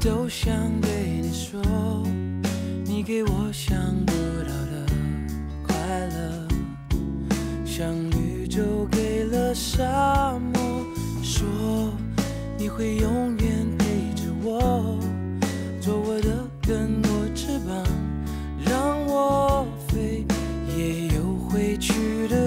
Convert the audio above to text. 都想对你说，你给我想不到的快乐，像绿洲给了沙漠。说你会永远陪着我，做我的更多翅膀，让我飞，也有回去的。